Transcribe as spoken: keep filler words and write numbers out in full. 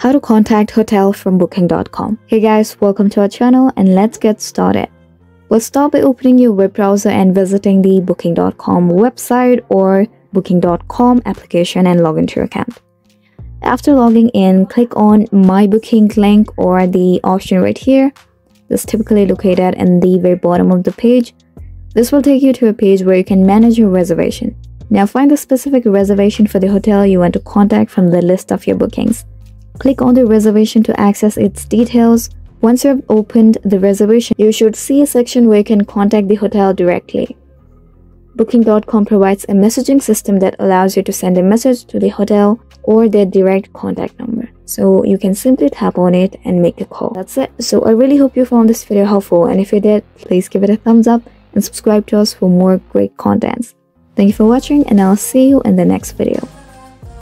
How to contact hotel from booking dot com. Hey guys, welcome to our channel and let's get started. We'll start by opening your web browser and visiting the booking dot com website or booking dot com application and log into your account. After logging in, click on My Booking link or the option right here. This is typically located in the very bottom of the page. This will take you to a page where you can manage your reservation. Now find the specific reservation for the hotel you want to contact from the list of your bookings. Click on the reservation to access its details. Once you have opened the reservation, you should see a section where you can contact the hotel directly. Booking dot com provides a messaging system that allows you to send a message to the hotel or their direct contact number. So you can simply tap on it and make a call. That's it. So I really hope you found this video helpful, and if you did, please give it a thumbs up and subscribe to us for more great contents. Thank you for watching, and I'll see you in the next video.